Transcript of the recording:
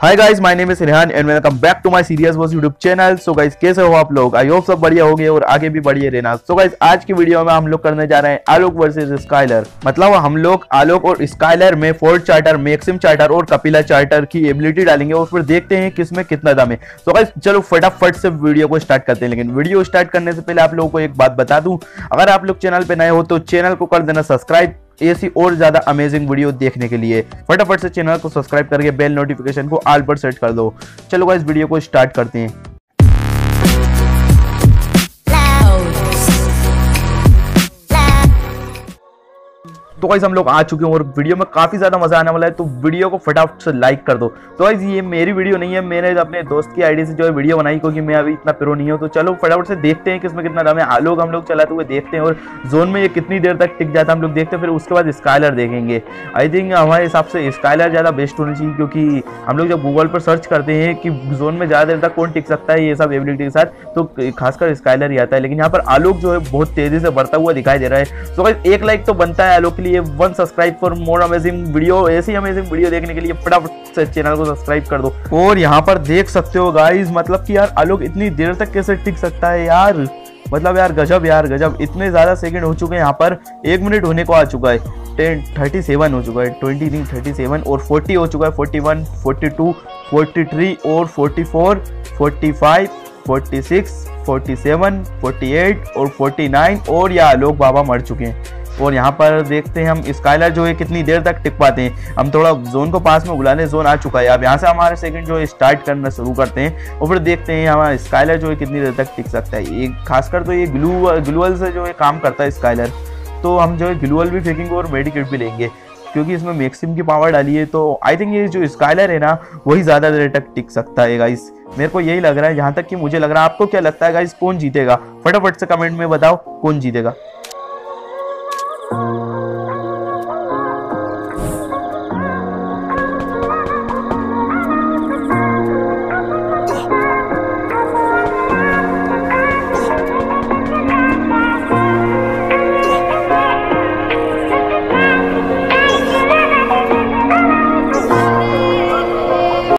Hi guys, my name is Rihan and welcome back to my serious boss YouTube channel. So guys, कैसे हो आप लोग? I hope सब बढ़िया हो गए और आगे भी बढ़िया रहना। सो गाइस, आज की वीडियो में हम लोग करने जा रहे हैं आलोक वर्सेस स्काइलर। मतलब हम लोग आलोक और स्काइलर में फोर्ट चार्टर, मैक्सिम चार्टर और कपिला चार्टर की एबिलिटी डालेंगे और फिर देखते हैं किसमें कितना दम है। सो गाइस, चलो फटाफट से वीडियो को स्टार्ट करते हैं। लेकिन वीडियो स्टार्ट करने से पहले आप लोगों को एक बात बता दूं, अगर आप लोग चैनल पे नए हो तो चैनल को कर देना सब्सक्राइब ऐसी और ज्यादा अमेजिंग वीडियो देखने के लिए। फटाफट से चैनल को सब्सक्राइब करके बेल नोटिफिकेशन को ऑल पर सेट कर दो। चलो गाइस, वीडियो को स्टार्ट करते हैं। तो गाइस, हम लोग आ चुके हैं और वीडियो में काफी ज्यादा मजा आने वाला है, तो वीडियो को फटाफट से लाइक कर दो। तो गाइस, ये मेरी वीडियो नहीं है, मैंने अपने दोस्त की आईडी से जो है वीडियो बनाई, क्योंकि मैं अभी इतना प्रो नहीं हूं। तो चलो फटाफट से देखते हैं किसमें कितना दम है। आलोक हम लोग चलाते हुए देखते हैं और जोन में ये कितनी देर तक टिक जाता है हम लोग देखते हैं। फिर उसके बाद स्काइलर देखेंगे। आई थिंक हमारे हिसाब से स्काइलर ज्यादा बेस्ट होनी चाहिए, क्योंकि हम लोग जब गूगल पर सर्च करते हैं कि जोन में ज्यादा देर तक कौन टिक सकता है ये सब एबिलिटी के साथ, तो खासकर स्काइलर ही आता है। लेकिन यहाँ पर आलोक जो है बहुत तेजी से बढ़ता हुआ दिखाई दे रहा है। तो गाइस, एक लाइक तो बनता है आलोक लिए, 1 subscribe for more amazing video. ऐसी अमेजिंग वीडियो देखने के लिए फटाफट से चैनल को सब्सक्राइब कर दो। और यहाँ पर देख सकते हो गाइस, मतलब कि यार आलोक इतनी देर तक कैसे टिक सकता है यार, मतलब यार गजब यार गजब। इतने ज़्यादा सेकंड हो चुके हैं, यहाँ पर 1 मिनट होने को आ चुका है, 37 हो चुका है, 37 और 40 हो चुका है, 41, 42, 43 और 44, 45, 46, 47, 48 और 49 और यह आलोक बाबा मर चुके हैं। और यहाँ पर देखते हैं हम स्काइलर जो है कितनी देर तक टिक पाते हैं। हम थोड़ा जोन को पास में बुलाने, जोन आ चुका है। अब यहाँ से हमारे सेकंड जो है स्टार्ट करना शुरू करते हैं और फिर देखते हैं हमारा स्काइलर जो है कितनी देर तक टिक सकता है। ये खासकर तो ये ग्लूअल से जो है काम करता है स्काइलर, तो हम जो है ग्लूअल भी फेंकेंगे और मेडिक्यूट भी लेंगे, क्योंकि इसमें मैक्सिम की पावर डाली है। तो आई थिंक ये जो स्काइलर है ना वही ज़्यादा देर तक टिक सकता है गाइस, मेरे को यही लग रहा है, जहाँ तक कि मुझे लग रहा है। आपको क्या लगता है गाइस, कौन जीतेगा? फटाफट से कमेंट में बताओ कौन जीतेगा।